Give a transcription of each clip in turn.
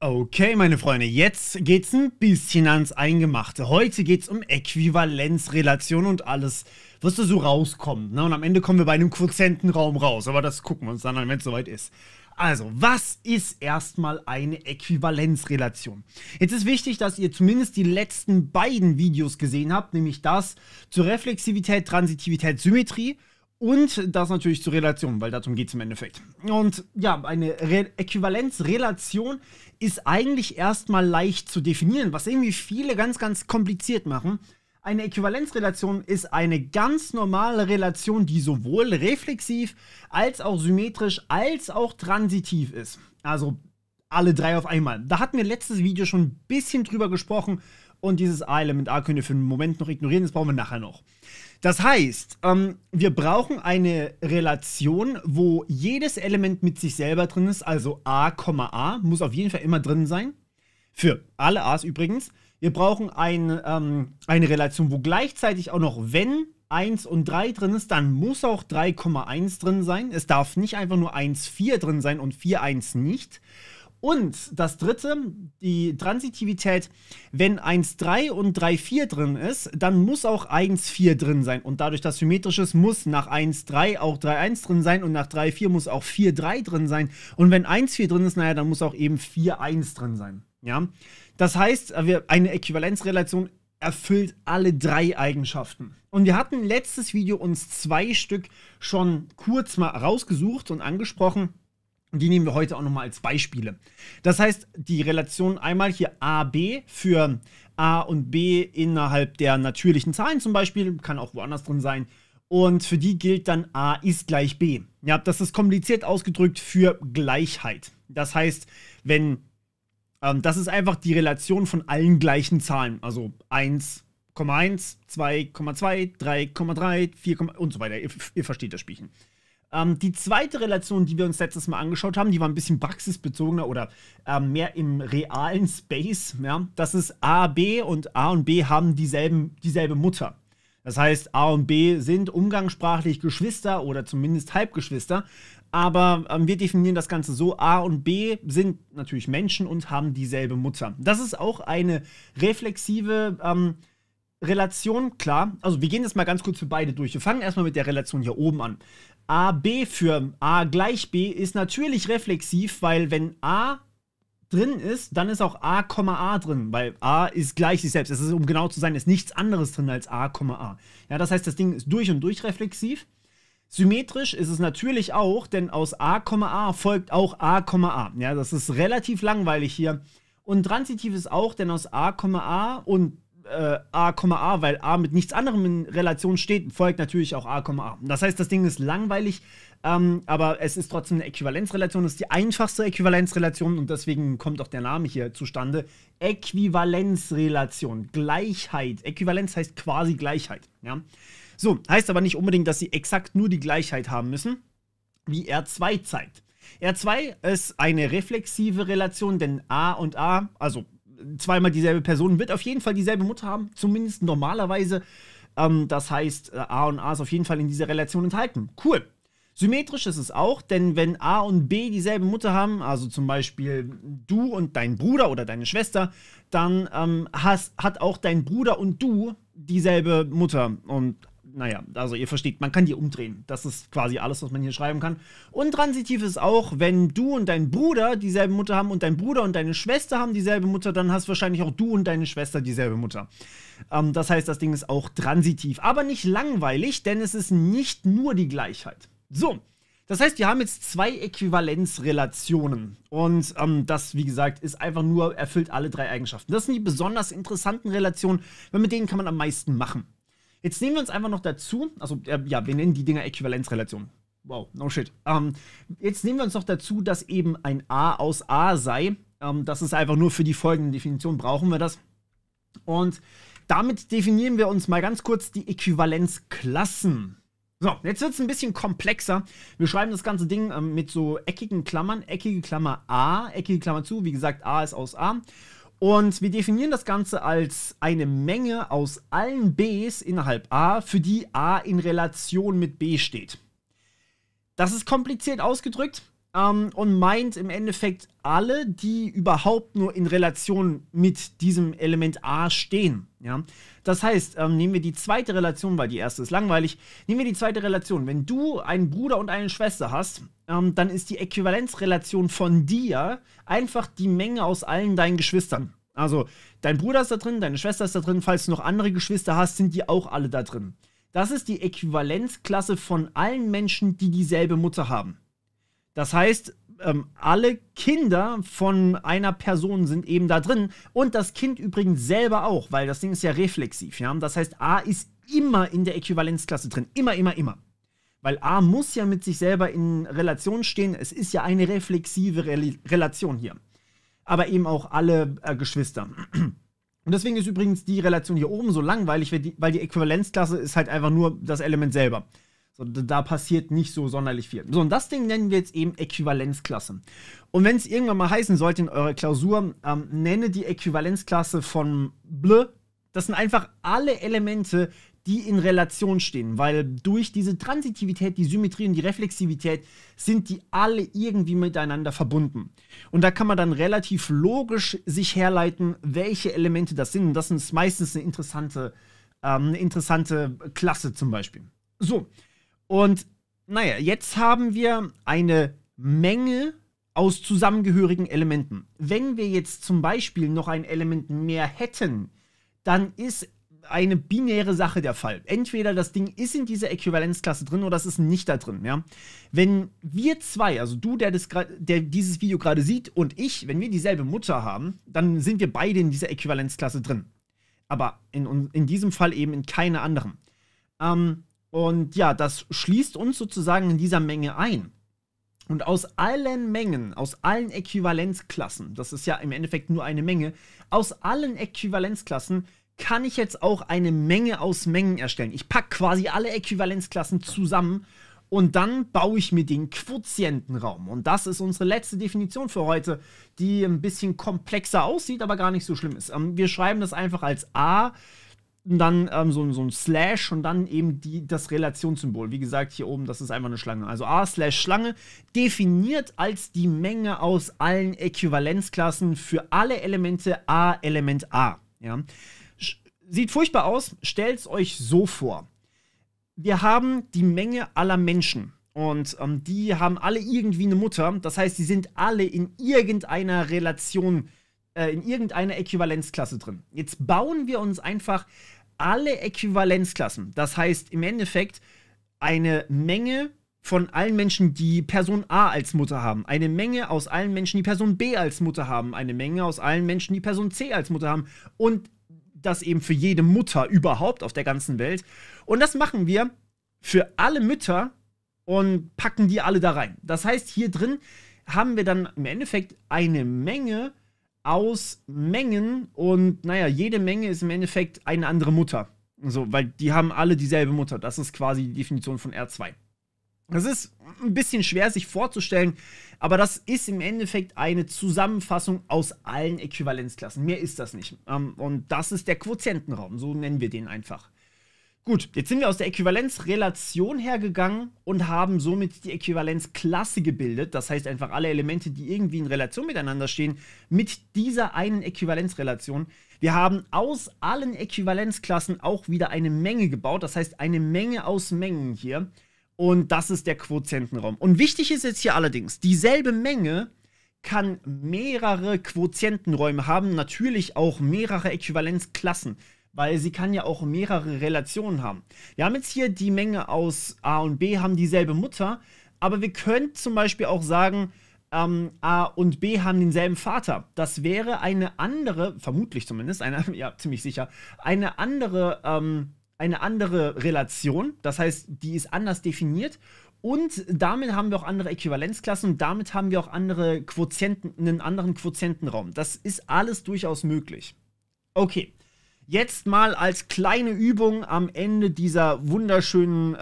Okay, meine Freunde, jetzt geht's ein bisschen ans Eingemachte. Heute geht's um Äquivalenzrelation und alles, was da so rauskommt. Ne? Und am Ende kommen wir bei einem Quotientenraum raus. Aber das gucken wir uns dann an, wenn es soweit ist. Also, was ist erstmal eine Äquivalenzrelation? Jetzt ist wichtig, dass ihr zumindest die letzten beiden Videos gesehen habt, nämlich das zur Reflexivität, Transitivität, Symmetrie. Und das natürlich zur Relation, weil darum geht es im Endeffekt. Und ja, eine Äquivalenzrelation ist eigentlich erstmal leicht zu definieren, was irgendwie viele ganz, ganz kompliziert machen. Eine Äquivalenzrelation ist eine ganz normale Relation, die sowohl reflexiv als auch symmetrisch als auch transitiv ist. Also alle drei auf einmal. Da hatten wir letztes Video schon ein bisschen drüber gesprochen. Und dieses A-Element A könnt ihr für einen Moment noch ignorieren, das brauchen wir nachher noch. Das heißt, wir brauchen eine Relation, wo jedes Element mit sich selber drin ist, also A, muss auf jeden Fall immer drin sein. Für alle A's übrigens. Wir brauchen eine Relation, wo gleichzeitig auch noch, wenn 1 und 3 drin ist, dann muss auch 3,1 drin sein. Es darf nicht einfach nur 1,4 drin sein und 4,1 nicht. Und das dritte, die Transitivität, wenn 1,3 und 3,4 drin ist, dann muss auch 1,4 drin sein. Und dadurch, dass symmetrisch ist, muss nach 1,3 auch 3,1 drin sein und nach 3,4 muss auch 4,3 drin sein. Und wenn 1,4 drin ist, naja, dann muss auch eben 4,1 drin sein. Ja? Das heißt, eine Äquivalenzrelation erfüllt alle drei Eigenschaften. Und wir hatten letztes Video uns zwei Stück schon kurz mal rausgesucht und angesprochen. Und die nehmen wir heute auch nochmal als Beispiele. Das heißt, die Relation einmal hier AB für A und B innerhalb der natürlichen Zahlen zum Beispiel, kann auch woanders drin sein. Und für die gilt dann A ist gleich B. Ja, das ist kompliziert ausgedrückt für Gleichheit. Das heißt, wenn das ist einfach die Relation von allen gleichen Zahlen. Also 1,1, 2,2, 3,3, 4, und so weiter. Ihr versteht das Spielchen. Die zweite Relation, die wir uns letztes Mal angeschaut haben, die war ein bisschen praxisbezogener oder mehr im realen Space. Ja? Das ist AB und A und B haben dieselbe Mutter. Das heißt, A und B sind umgangssprachlich Geschwister oder zumindest Halbgeschwister. Aber wir definieren das Ganze so, A und B sind natürlich Menschen und haben dieselbe Mutter. Das ist auch eine reflexive Relation, klar. Also wir gehen jetzt mal ganz kurz für beide durch. Wir fangen erstmal mit der Relation hier oben an. AB für A gleich B ist natürlich reflexiv, weil wenn A drin ist, dann ist auch A,A drin, weil A ist gleich sich selbst. Das ist, um genau zu sein, ist nichts anderes drin als A,A. Ja, das heißt, das Ding ist durch und durch reflexiv. Symmetrisch ist es natürlich auch, denn aus A,A folgt auch A,A. Ja, das ist relativ langweilig hier. Und transitiv ist auch, denn aus A,A und A,A, weil A mit nichts anderem in Relation steht, folgt natürlich auch A,A. Das heißt, das Ding ist langweilig, aber es ist trotzdem eine Äquivalenzrelation. Das ist die einfachste Äquivalenzrelation und deswegen kommt auch der Name hier zustande. Äquivalenzrelation, Gleichheit. Äquivalenz heißt quasi Gleichheit. Ja? So, heißt aber nicht unbedingt, dass sie exakt nur die Gleichheit haben müssen, wie R2 zeigt. R2 ist eine reflexive Relation, denn A und A, also zweimal dieselbe Person, wird auf jeden Fall dieselbe Mutter haben, zumindest normalerweise. Das heißt, A und A ist auf jeden Fall in dieser Relation enthalten. Cool. Symmetrisch ist es auch, denn wenn A und B dieselbe Mutter haben, also zum Beispiel du und dein Bruder oder deine Schwester, dann hat auch dein Bruder und du dieselbe Mutter. Und naja, also ihr versteht, man kann die umdrehen. Das ist quasi alles, was man hier schreiben kann. Und transitiv ist auch, wenn du und dein Bruder dieselbe Mutter haben und dein Bruder und deine Schwester haben dieselbe Mutter, dann hast wahrscheinlich auch du und deine Schwester dieselbe Mutter. Das heißt, das Ding ist auch transitiv, aber nicht langweilig, denn es ist nicht nur die Gleichheit. So, das heißt, wir haben jetzt zwei Äquivalenzrelationen und das, wie gesagt, ist einfach nur, erfüllt alle drei Eigenschaften. Das sind die besonders interessanten Relationen, weil mit denen kann man am meisten machen. Jetzt nehmen wir uns einfach noch dazu, also ja, wir nennen die Dinger Äquivalenzrelation. Wow, no shit. Jetzt nehmen wir uns noch dazu, dass eben ein A aus A sei. Das ist einfach nur für die folgende Definition, brauchen wir das. Und damit definieren wir uns mal ganz kurz die Äquivalenzklassen. So, jetzt wird es ein bisschen komplexer. Wir schreiben das ganze Ding mit so eckigen Klammern. Eckige Klammer A, eckige Klammer zu. Wie gesagt, A ist aus A. Und wir definieren das Ganze als eine Menge aus allen Bs innerhalb A, für die A in Relation mit B steht. Das ist kompliziert ausgedrückt, und meint im Endeffekt alle, die überhaupt nur in Relation mit diesem Element A stehen. Ja? Das heißt, nehmen wir die zweite Relation, weil die erste ist langweilig, nehmen wir die zweite Relation. Wenn du einen Bruder und eine Schwester hast, dann ist die Äquivalenzrelation von dir einfach die Menge aus allen deinen Geschwistern. Also dein Bruder ist da drin, deine Schwester ist da drin, falls du noch andere Geschwister hast, sind die auch alle da drin. Das ist die Äquivalenzklasse von allen Menschen, die dieselbe Mutter haben. Das heißt, alle Kinder von einer Person sind eben da drin und das Kind übrigens selber auch, weil das Ding ist ja reflexiv. Ja? Das heißt, A ist immer in der Äquivalenzklasse drin, immer, immer, immer. Weil A muss ja mit sich selber in Relation stehen, es ist ja eine reflexive Relation hier. Aber eben auch alle Geschwister. Und deswegen ist übrigens die Relation hier oben so langweilig, weil die Äquivalenzklasse ist halt einfach nur das Element selber. So, da passiert nicht so sonderlich viel. So, und das Ding nennen wir jetzt eben Äquivalenzklasse. Und wenn es irgendwann mal heißen sollte in eurer Klausur, nenne die Äquivalenzklasse von bl, das sind einfach alle Elemente, die in Relation stehen, weil durch diese Transitivität, die Symmetrie und die Reflexivität sind die alle irgendwie miteinander verbunden. Und da kann man dann relativ logisch sich herleiten, welche Elemente das sind. Und das ist meistens eine interessante Klasse zum Beispiel. So, und naja, jetzt haben wir eine Menge aus zusammengehörigen Elementen. Wenn wir jetzt zum Beispiel noch ein Element mehr hätten, dann ist eine binäre Sache der Fall. Entweder das Ding ist in dieser Äquivalenzklasse drin oder es ist nicht da drin. Ja? Wenn wir zwei, also du, der dieses Video gerade sieht und ich, wenn wir dieselbe Mutter haben, dann sind wir beide in dieser Äquivalenzklasse drin. Aber in diesem Fall eben in keiner anderen. Und ja, das schließt uns sozusagen in dieser Menge ein. Und aus allen Mengen, aus allen Äquivalenzklassen, das ist ja im Endeffekt nur eine Menge, aus allen Äquivalenzklassen kann ich jetzt auch eine Menge aus Mengen erstellen. Ich packe quasi alle Äquivalenzklassen zusammen und dann baue ich mir den Quotientenraum. Und das ist unsere letzte Definition für heute, die ein bisschen komplexer aussieht, aber gar nicht so schlimm ist. Wir schreiben das einfach als A, dann so ein Slash und dann eben das Relationssymbol. Wie gesagt, hier oben, das ist einfach eine Schlange. Also A/Schlange, definiert als die Menge aus allen Äquivalenzklassen für alle Elemente A, Element A. Ja. Sieht furchtbar aus, stellt es euch so vor. Wir haben die Menge aller Menschen und die haben alle irgendwie eine Mutter. Das heißt, sie sind alle in irgendeiner Relation, in irgendeiner Äquivalenzklasse drin. Jetzt bauen wir uns einfach alle Äquivalenzklassen. Das heißt im Endeffekt eine Menge von allen Menschen, die Person A als Mutter haben, eine Menge aus allen Menschen, die Person B als Mutter haben, eine Menge aus allen Menschen, die Person C als Mutter haben und das eben für jede Mutter überhaupt auf der ganzen Welt. Und das machen wir für alle Mütter und packen die alle da rein. Das heißt, hier drin haben wir dann im Endeffekt eine Menge aus Mengen und naja, jede Menge ist im Endeffekt eine andere Mutter. So, weil die haben alle dieselbe Mutter. Das ist quasi die Definition von R2. Das ist ein bisschen schwer sich vorzustellen, aber das ist im Endeffekt eine Zusammenfassung aus allen Äquivalenzklassen. Mehr ist das nicht. Und das ist der Quotientenraum, so nennen wir den einfach. Gut, jetzt sind wir aus der Äquivalenzrelation hergegangen und haben somit die Äquivalenzklasse gebildet. Das heißt einfach alle Elemente, die irgendwie in Relation miteinander stehen, mit dieser einen Äquivalenzrelation. Wir haben aus allen Äquivalenzklassen auch wieder eine Menge gebaut. Das heißt eine Menge aus Mengen hier. Und das ist der Quotientenraum. Und wichtig ist jetzt hier allerdings, dieselbe Menge kann mehrere Quotientenräume haben, natürlich auch mehrere Äquivalenzklassen, weil sie kann ja auch mehrere Relationen haben. Wir haben jetzt hier die Menge aus A und B, haben dieselbe Mutter, aber wir könnten zum Beispiel auch sagen, A und B haben denselben Vater. Das wäre eine andere, vermutlich zumindest, ja, ziemlich sicher, eine andere Relation, das heißt, die ist anders definiert und damit haben wir auch andere Äquivalenzklassen und damit haben wir auch andere Quotienten, einen anderen Quotientenraum. Das ist alles durchaus möglich. Okay, jetzt mal als kleine Übung am Ende dieses wunderschönen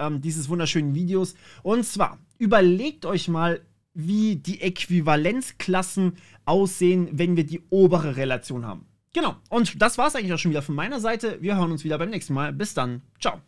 Videos. Und zwar, überlegt euch mal, wie die Äquivalenzklassen aussehen, wenn wir die obere Relation haben. Genau, und das war es eigentlich auch schon wieder von meiner Seite. Wir hören uns wieder beim nächsten Mal. Bis dann. Ciao.